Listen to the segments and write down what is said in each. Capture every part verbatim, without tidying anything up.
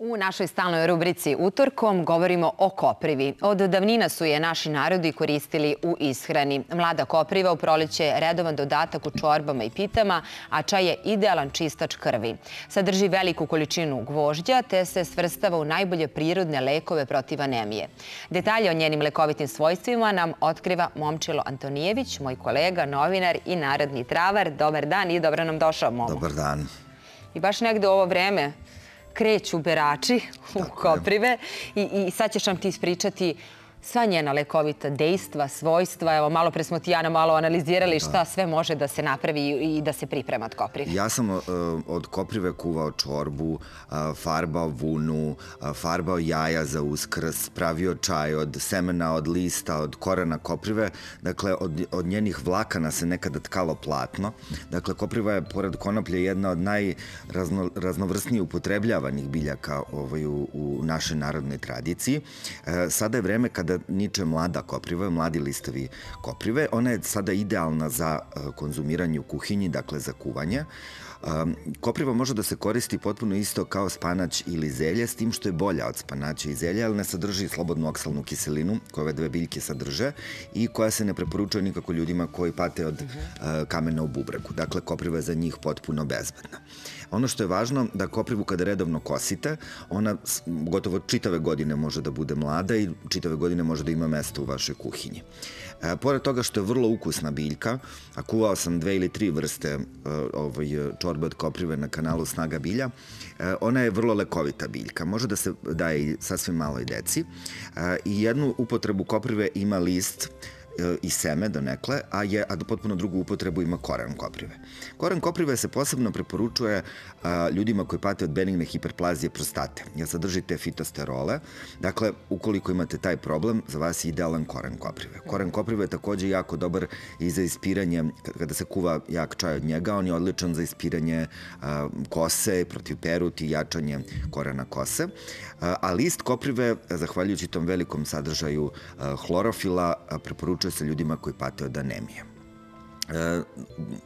U našoj stalnoj rubrici Utorkom govorimo o koprivi. Od davnina su je naši narodi koristili u ishrani. Mlada kopriva u proleće je redovan dodatak u čorbama i pitama, a čaj je idealan čistač krvi. Sadrži veliku količinu gvožđa te se svrstava u najbolje prirodne lekove protiv anemije. Detalje o njenim lekovitim svojstvima nam otkriva Momčilo Antonijević, moj kolega, novinar i narodni travar. Dobar dan i dobro nam došao, Momo. Dobar dan. I baš negde u ovo vreme kreću berači u koprive i sad ćeš nam ti ispričati sva njena lekovita dejstva, svojstva. Evo, malo pre smo ti ja malo analizirali šta sve može da se napravi i da se priprema od koprive. Ja sam od koprive kuvao čorbu, farbao vunu, farbao jaja za Uskrs, pravio čaj od semena, od lista, od korana koprive. Dakle, od njenih vlakana se nekada tkalo platno. Dakle, kopriva je, pored konoplje, jedna od najraznovrsnijih upotrebljavanih biljaka u našoj narodnoj tradiciji. Sada je vreme kada da niče mlada kopriva, mladi listavi koprive. Ona je sada idealna za konzumiranje u kuhinji, dakle za kuvanje. Kopriva može da se koristi potpuno isto kao spanać ili zelje, s tim što je bolja od spanaća i zelja, ali ne sadrži slobodnu oksalnu kiselinu koje ove dve biljke sadrže i koja se ne preporučuje nikako ljudima koji pate od kamena u bubregu. Dakle, kopriva je za njih potpuno bezbedna. Ono što je važno, da koprivu kada redovno kosite, ona gotovo čitave godine može da bude mlada i čitave godine može da ima mesto u vašoj kuhinji. Pored toga što je vrlo ukusna biljka, a kuvao sam dve ili tri vrste čorbe od koprive na kanalu Snaga Bilja, ona je vrlo lekovita biljka. Može da se daje i sasvim maloj deci. I jednu upotrebu koprive ima list i seme donekle, a potpuno drugu upotrebu ima koran koprive. Koran koprive se posebno preporučuje ljudima koji pate od benigne hiperplazije prostate, jer sadrži te fitosterole. Dakle, ukoliko imate taj problem, za vas je idealan koran koprive. Koran koprive je također jako dobar i za ispiranje, kada se kuva jak čaj od njega, on je odličan za ispiranje kose, protiv peruti, jačanje korana kose. A list koprive, zahvaljujući tom velikom sadržaju hlorofila, preporučuje se ljudima koji pate od anemije.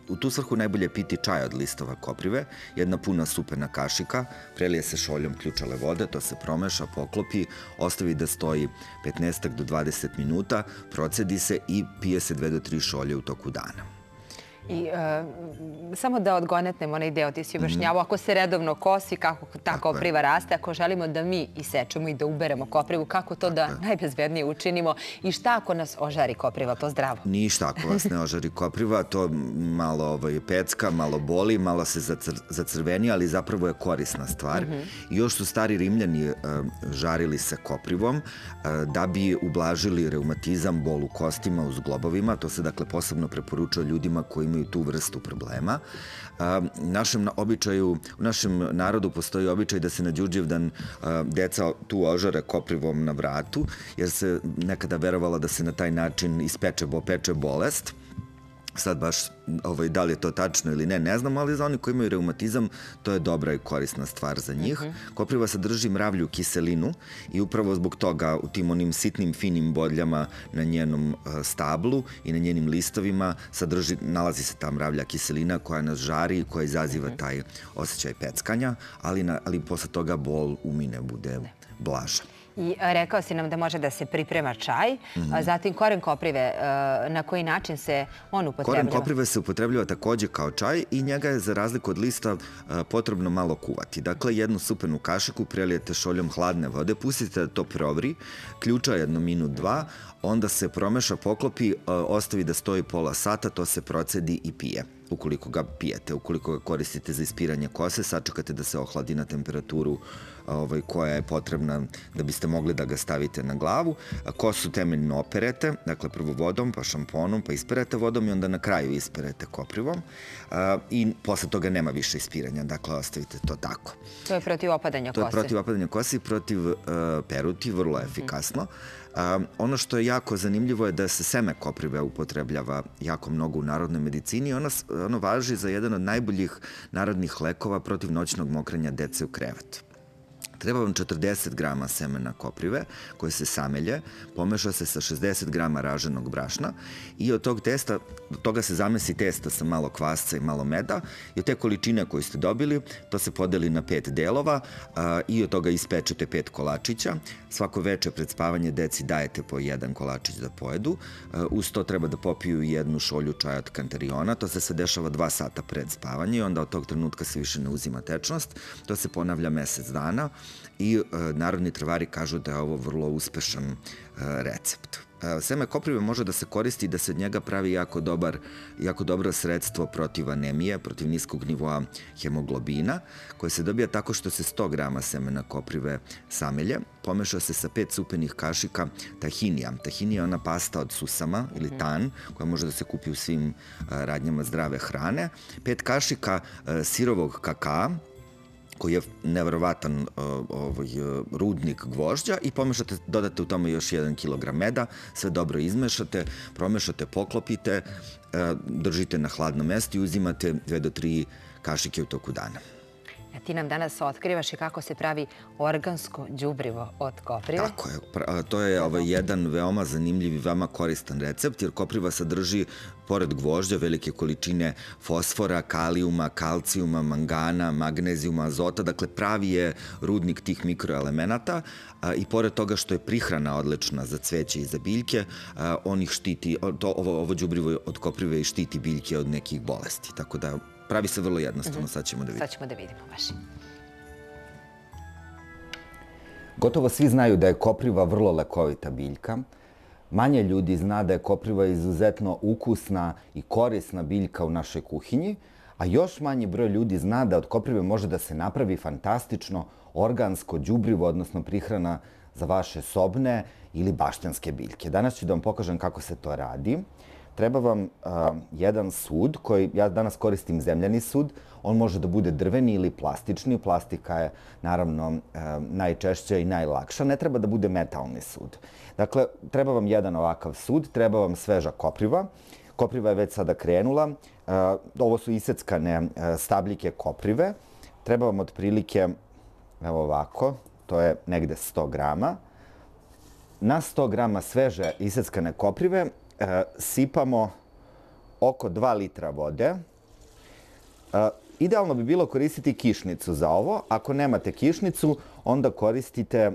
U tu svrhu najbolje je piti čaj od listova koprive, jedna puna supena kašika, prelije se šoljom ključale vode, to se promeša, poklopi, ostavi da stoji petnaest do dvadeset minuta, procedi se i pije se dve do tri šolje u toku dana. I samo da odgonetnem onaj deo, ti si objašnjavao, ako se redovno kosi, kako ta kopriva raste, ako želimo da mi isečemo i da uberemo koprivu, kako to da najbezbednije učinimo i šta ako nas ožari kopriva, to zdravo? Ništa ako vas ne ožari kopriva, to malo pecka, malo boli, malo se zacrveni, ali zapravo je korisna stvar. Još su stari Rimljani žarili sa koprivom da bi ublažili reumatizam, bol u kostima, u zglobovima. To se dakle posebno preporučuje ljudima koji imaju tu vrstu problema. U našem narodu postoji običaj da se na Đurđevdan deca tu ožare koprivom na vratu, jer se nekada verovala da se na taj način ispeče bolest. Sad baš da li je to tačno ili ne, ne znam, ali za oni koji imaju reumatizam to je dobra i korisna stvar za njih. Kopriva sadrži mravlju kiselinu i upravo zbog toga u tim onim sitnim, finim bodljama na njenom stablu i na njenim listovima nalazi se ta mravlja kiselina koja nas žari i koja izaziva taj osjećaj peckanja, ali posle toga bol u mine bude blaža. I rekao si nam da može da se priprema čaj, zatim koren koprive, na koji način se on upotrebljava? Koren koprive se upotrebljava također kao čaj i njega je za razliku od lista potrebno malo kuvati. Dakle, jednu supenu kašiku prelijete šoljom hladne vode, pustite da to provri, ključa jedno minut, dva, onda se promeša, poklopi, ostavi da stoji pola sata, to se procedi i pije. Ukoliko ga pijete, ukoliko ga koristite za ispiranje kose, sačekate da se ohladi na temperaturu koja je potrebna da biste mogli da ga stavite na glavu. Kosu temeljno operete, dakle prvo vodom, pa šamponom, pa isperete vodom i onda na kraju isperete koprivom. I posle toga nema više ispiranja, dakle ostavite to tako. To je protiv opadanja kose. To je protiv opadanja kose i protiv peruti, vrlo efikasno. Ono što je jako zanimljivo je da se seme koprive upotrebljava jako mnogo u narodnoj medicini i ono važi za jedan od najboljih narodnih lekova protiv noćnog mokrenja dece u krevetu. Treba vam četrdeset grama semena koprive koje se samelje, pomeša se sa šezdeset grama raženog brašna i od tog testa, od toga se zamesi testa sa malo kvasca i malo meda i od te količine koju ste dobili, to se podeli na pet delova a, i od toga ispečete pet kolačića. Svako veče pred spavanje deci dajete po jedan kolačić da pojedu. A, uz to treba da popiju jednu šolju čaja od kantariona. To se sve dešava dva sata pred spavanje i onda od tog trenutka se više ne uzima tečnost. To se ponavlja mesec dana i e, narodni trvari kažu da je ovo vrlo uspešan e, recept. E, seme koprive može da se koristi i da se od njega pravi jako, dobar, jako dobro sredstvo protiv anemije, protiv niskog nivoa hemoglobina, koje se dobija tako što se sto grama semena koprive samelje, pomeša se sa pet supenih kašika tahinija. Tahinija je ona pasta od susama ili tan koja može da se kupi u svim a, radnjama zdrave hrane. Pet kašika a, sirovog kakaa, koji je nevjerovatan ovaj, rudnik gvožđa i pomešate, dodate u tome još jedan kilogram meda, sve dobro izmešate, promešate, poklopite, držite na hladnom mjestu i uzimate dve do tri kašike u toku dana. A ti nam danas otkrivaš i kako se pravi organsko đubrivo od koprive. Tako je. To je ovaj jedan veoma zanimljiv i veoma koristan recept, jer kopriva sadrži, pored gvožđa, velike količine fosfora, kalijuma, kalcijuma, mangana, magnezijuma, azota. Dakle, pravi je rudnik tih mikroelemenata i pored toga što je prihrana odlična za cveće i za biljke, on ih štiti, to, ovo, ovo đubrivo od koprive i štiti biljke od nekih bolesti. Tako da pravi se vrlo jednostavno, sad ćemo da vidimo. Sad ćemo da vidimo, baš. Gotovo svi znaju da je kopriva vrlo lekovita biljka. Manje ljudi zna da je kopriva izuzetno ukusna i korisna biljka u našoj kuhinji, a još manji broj ljudi zna da od koprive može da se napravi fantastično organsko đubrivo, odnosno prihrana za vaše sobne ili baštenske biljke. Danas ću da vam pokažem kako se to radi. Treba vam a, jedan sud koji ja danas koristim, zemljani sud. On može da bude drveni ili plastični. Plastika je naravno a, najčešća i najlakša. Ne treba da bude metalni sud. Dakle, treba vam jedan ovakav sud, treba vam sveža kopriva. Kopriva je već sada krenula. A, ovo su iseckane a, stabljike koprive. Treba vam otprilike, evo ovako, to je negde sto grama. Na sto grama sveže iseckane koprive sipamo oko dva litra vode. Idealno bi bilo koristiti kišnicu za ovo. Ako nemate kišnicu, onda koristite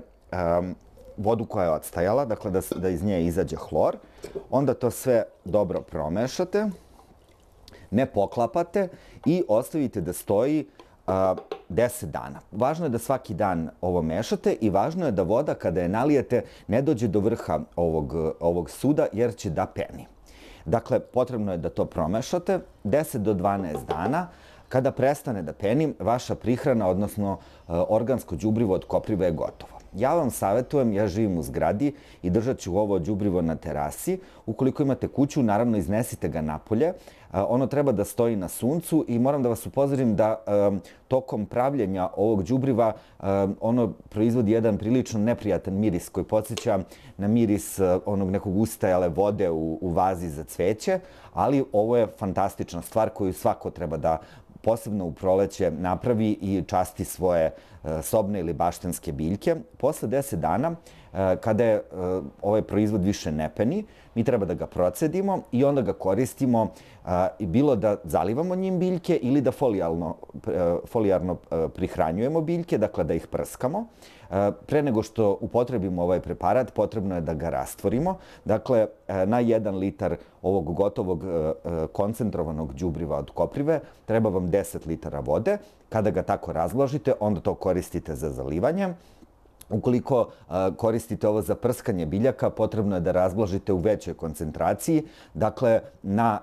vodu koja je odstajala, dakle da iz nje izađe hlor. Onda to sve dobro promešate, ne poklapate i ostavite da stoji deset dana. Važno je da svaki dan ovo mešate i važno je da voda kada je nalijete ne dođe do vrha ovog, ovog suda jer će da peni. Dakle, potrebno je da to promešate deset do dvanaest dana. Kada prestane da peni, vaša prihrana, odnosno organsko đubrivo od koprive je gotovo. Ja vam savjetujem, ja živim u zgradi i držat ću ovo đubrivo na terasi. Ukoliko imate kuću, naravno iznesite ga napolje. Ono treba da stoji na suncu i moram da vas upozorim da tokom pravljenja ovog đubriva ono proizvodi jedan prilično neprijatan miris koji podsjeća na miris onog nekog ustajale vode u vazi za cveće, ali ovo je fantastična stvar koju svako treba da posebno u proleće napravi i časti svoje sobne ili baštenske biljke. Posle deset dana, kada je ovaj proizvod više ne peni, mi treba da ga procedimo i onda ga koristimo i bilo da zalivamo njim biljke ili da folijarno prihranjujemo biljke, dakle da ih prskamo. Pre nego što upotrebimo ovaj preparat, potrebno je da ga rastvorimo. Dakle, na jedan litar ovog gotovog koncentrovanog đubriva od koprive treba vam deset litara vode. Kada ga tako razložite, onda to koristite za zalivanje. Ukoliko koristite ovo za prskanje biljaka, potrebno je da razblažite u većoj koncentraciji. Dakle, na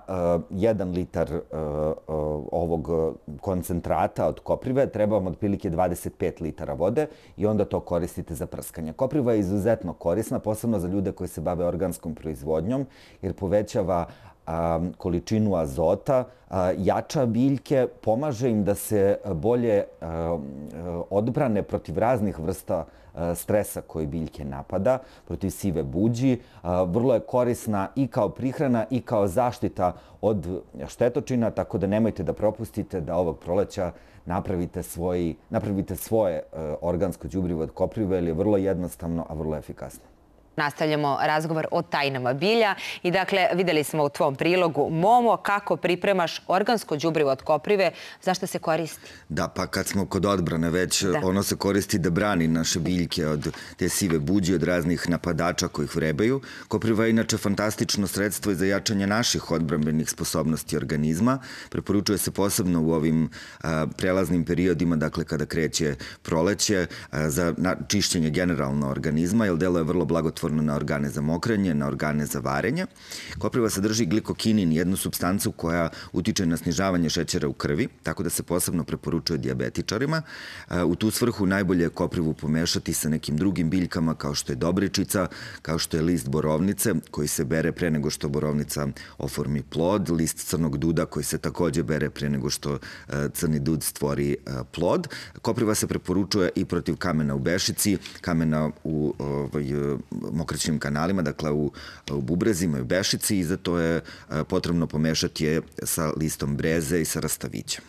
jedan litar ovog koncentrata od koprive treba vam otprilike dvadeset pet litara vode i onda to koristite za prskanje. Kopriva je izuzetno korisna, posebno za ljude koji se bave organskom proizvodnjom, jer povećava količinu azota, jača biljke, pomaže im da se bolje odbrane protiv raznih vrsta stresa koji biljke napada, protiv sive buđi. Vrlo je korisna i kao prihrana i kao zaštita od štetočina, tako da nemojte da propustite da ovog proleća napravite svoje, napravite svoje organsko đubrivo od koprive, jer je vrlo jednostavno, a vrlo efikasno. Nastavljamo razgovor o tajnama bilja i dakle videli smo u tvom prilogu Momo kako pripremaš organsko đubrivo od koprive, zašto se koristi? Da, pa kad smo kod odbrane već, ono se koristi da brani naše biljke od te sive buđi, od raznih napadača kojih vrebaju. Kopriva je inače fantastično sredstvo za jačanje naših odbrambenih sposobnosti organizma. Preporučuje se posebno u ovim prelaznim periodima, dakle kada kreće proleće, za čišćenje generalno organizma, jer delo je vrlo blagotvorno na organe za mokranje, na organe za varenje. Kopriva sadrži glikokinin, jednu supstancu koja utiče na snižavanje šećera u krvi, tako da se posebno preporučuje dijabetičarima. U tu svrhu najbolje je koprivu pomešati sa nekim drugim biljkama kao što je dobričica, kao što je list borovnice koji se bere pre nego što borovnica oformi plod, list crnog duda koji se također bere pre nego što crni dud stvori plod. Kopriva se preporučuje i protiv kamena u bešici, kamena u mokraćnim kanalima, dakle u bubrezima i u bešici, i za to je potrebno pomešati je sa listom breze i sa rastavićem.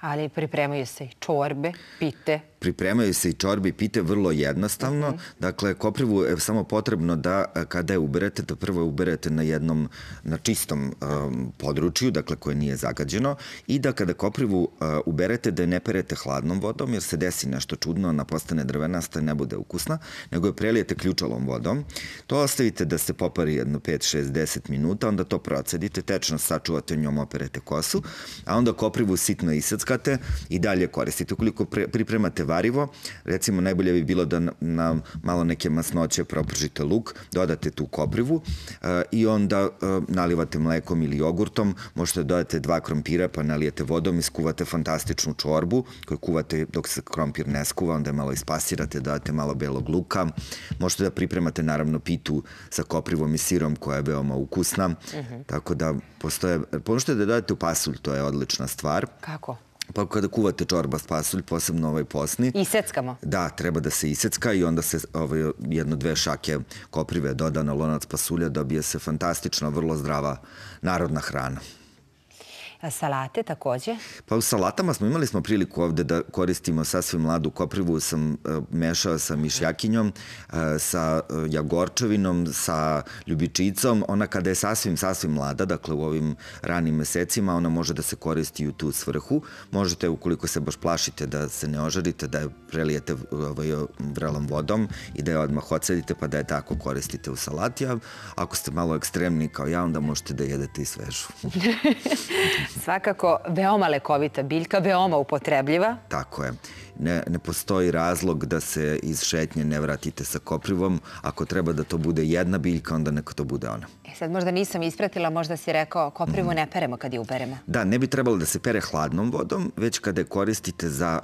Ali pripremaju se i čorbe, pite. Pripremaju se i čorbe i pite vrlo jednostavno. Dakle, koprivu je samo potrebno da kada je uberete, da prvo je uberete na jednom, na čistom području, dakle koje nije zagađeno, i da kada koprivu uberete da je ne perete hladnom vodom, jer se desi nešto čudno, ona postane drvenasta i ne bude ukusna, nego je prelijete ključalom vodom. To ostavite da se popari jedno pet, šest, deset minuta, onda to procedite, tečno sačuvate, u njom operete kosu, a onda koprivu sitno iseckate i dalje koristite. Ukoliko pripremate varivo, recimo najbolje bi bilo da na malo neke masnoće propržite luk, dodate tu koprivu i onda nalivate mlekom ili jogurtom, možete dodate dva krompira pa nalijete vodom i skuvate fantastičnu čorbu koju kuvate dok se krompir ne skuva, onda je malo ispasirate, dodate malo belog luka, možete da pripremate naravno pitu sa koprivom i sirom koja je veoma ukusna, tako da postoje, možete da dodate u pasulj, to je odlična stvar. Kako? Pa kada kuvate čorba s pasulj, posebno ovaj posni... Iseckamo? Da, treba da se isecka i onda se jedno dve šake koprive doda na lonac pasulja, dobije se fantastična, vrlo zdrava narodna hrana. Salate također? Pa u salatama smo imali smo priliku ovdje da koristimo sasvim mladu koprivu. Sam mešao sa mišljakinjom, sa jagorčevinom, sa ljubičicom. Ona kada je sasvim, sasvim mlada, dakle u ovim ranim mesecima, ona može da se koristi u tu svrhu. Možete, ukoliko se baš plašite da se ne ožarite, da je prelijete vrelom vodom i da je odmah odcedite pa da je tako koristite u salati. Ako ste malo ekstremni kao ja, onda možete da jedete i svežu. Svakako, veoma lekovita biljka, veoma upotrebljiva. Tako je. Ne postoji razlog da se iz šetnje ne vratite sa koprivom. Ako treba da to bude jedna biljka, onda neka to bude ona. E sad možda nisam ispratila, možda si rekao koprivu ne peremo kad je uberemo. Da, ne bi trebalo da se pere hladnom vodom, već kada je koristite za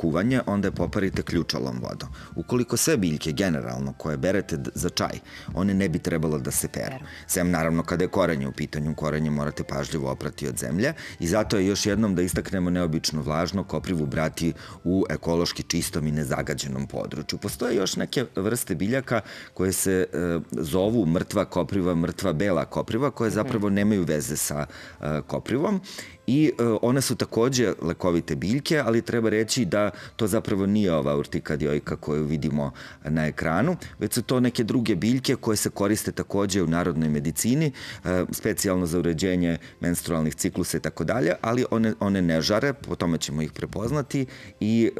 kuvanje, onda je poparite ključalom vodom. Ukoliko sve biljke generalno koje berete za čaj, one ne bi trebalo da se peru. Sem naravno kada je korenje u pitanju, korenje morate pažljivo oprati od zemlje i zato je još jednom da istaknemo neobično važno koprivu brati u ekološki čistom i nezagađenom području. Postoje još neke vrste biljaka koje se zovu mrtva kopriva, mrtva bela kopriva, koje zapravo nemaju veze sa koprivom. I one su također lekovite biljke, ali treba reći da to zapravo nije ova urtika diojka koju vidimo na ekranu, već su to neke druge biljke koje se koriste također u narodnoj medicini, specijalno za uređenje menstrualnih ciklusa i tako dalje, ali one ne žare, po tome ćemo ih prepoznati i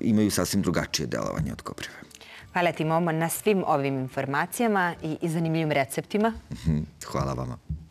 imaju sasvim drugačije delovanje od koprive. Hvala ti, Momo, na svim ovim informacijama i zanimljivim receptima. Hvala vama.